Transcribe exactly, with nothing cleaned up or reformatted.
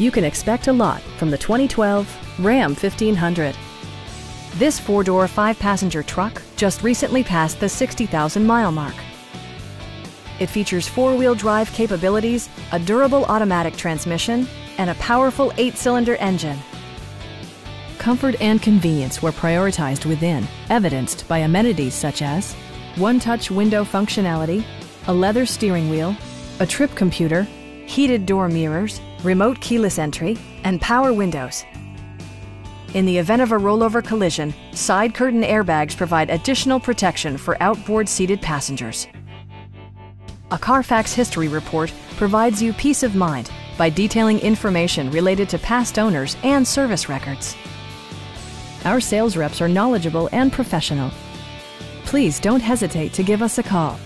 you can expect a lot from the twenty twelve Ram fifteen hundred. This four-door, five-passenger truck just recently passed the sixty thousand mile mark. It features four-wheel drive capabilities, a durable automatic transmission, and a powerful eight-cylinder engine. Comfort and convenience were prioritized within, evidenced by amenities such as one-touch window functionality, a leather steering wheel, a trip computer, heated door mirrors, remote keyless entry, and power windows. In the event of a rollover collision, side curtain airbags provide additional protection for outboard seated passengers. A Carfax history report provides you peace of mind by detailing information related to past owners and service records. Our sales reps are knowledgeable and professional. Please don't hesitate to give us a call.